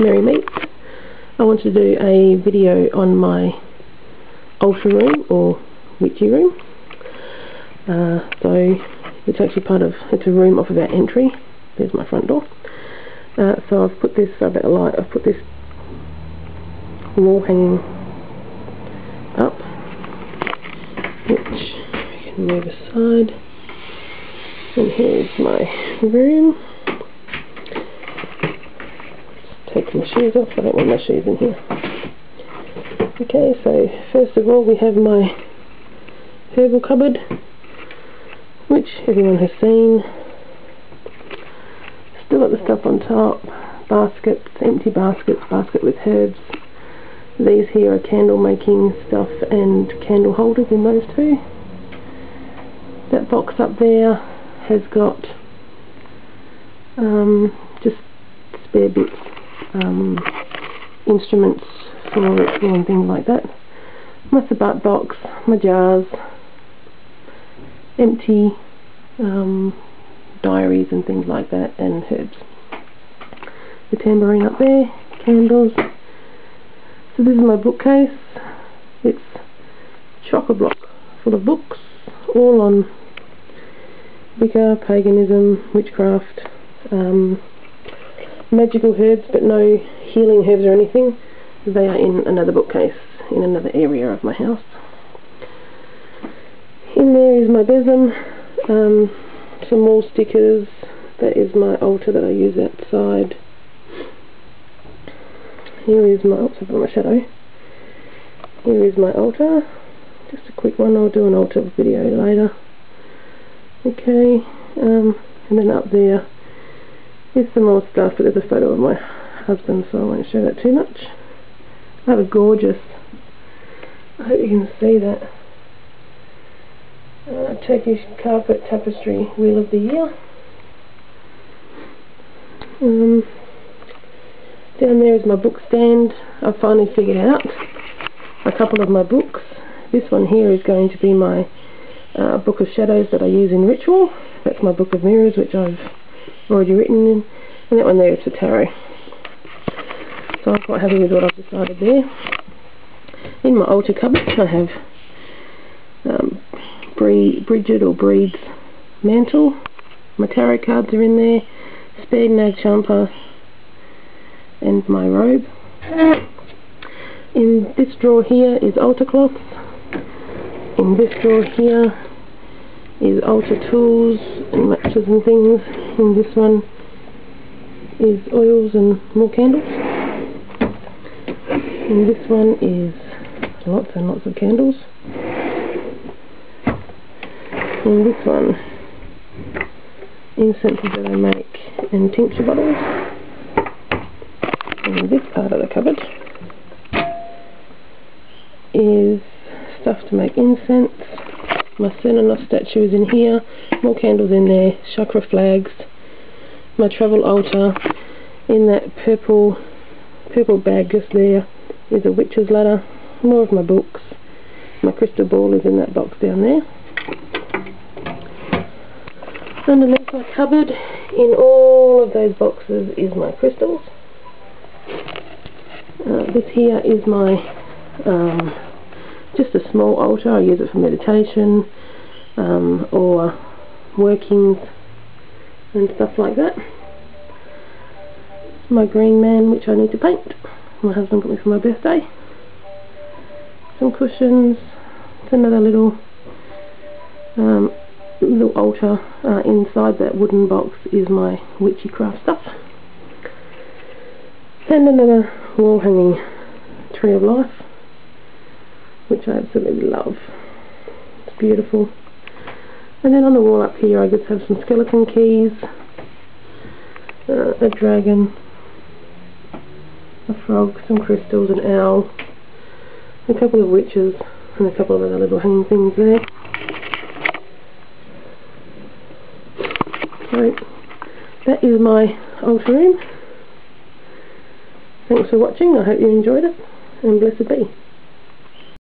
Merry Meet. I want to do a video on my altar room or witchy room. So it's actually it's a room off of our entry. There's my front door. So I've put this, I've got a light, I've put this wall hanging up, which I can move aside. And here's my room. Just take my shoes off, I don't want my shoes in here. Okay, so first of all we have my herbal cupboard, which everyone has seen. Still got the stuff on top, baskets, empty baskets, basket with herbs. These here are candle making stuff and candle holders in those two. That box up there has got just spare bits, instruments for ritual and things like that. My sabbat box, my jars, empty diaries and things like that, and herbs. The tambourine up there, candles. So this is my bookcase. It's chock-a-block full of books, all on Wicca, paganism, witchcraft, magical herbs, but no healing herbs or anything. They are in another bookcase in another area of my house. In there is my besom, some wall stickers. That is my altar that I use outside. Here is my altar for my shadow. Here is my altar. Just a quick one, I'll do an altar video later. Okay, and then up there is some more stuff, but there's a photo of my husband, so I won't show that too much. I have a gorgeous, I hope you can see that, Turkish carpet tapestry, Wheel of the Year. Down there is my book stand. I've finally figured out a couple of my books. This one here is going to be my Book of Shadows that I use in ritual. That's my Book of Mirrors, which I've already written in, and that one there is for tarot. So I'm quite happy with what I've decided there. In my altar cupboard I have Bridget or Breed's mantle. My tarot cards are in there, spare nag champa, and my robe. In this drawer here is altar cloths. In this drawer here is altar tools and matches and things. In this one is oils and more candles. In this one is lots and lots of candles. In this one, incenses that I make and tincture bottles. In this part of the cupboard is stuff to make incense. My Cernunnos statue is in here, more candles in there, chakra flags, my travel altar. In that purple bag just there is a witch's ladder, more of my books. My crystal ball is in that box down there. Underneath my cupboard in all of those boxes is my crystals. This here is my just a small altar. I use it for meditation or workings and stuff like that. My green man, which I need to paint. My husband got me for my birthday. Some cushions. It's another little altar. Inside that wooden box is my witchy craft stuff. And another wall hanging tree of life, which I absolutely love. It's beautiful. And then on the wall up here I just have some skeleton keys, a dragon, a frog, some crystals, an owl, a couple of witches, and a couple of other little hanging things there. So that is my altar room. Thanks for watching, I hope you enjoyed it, and blessed be.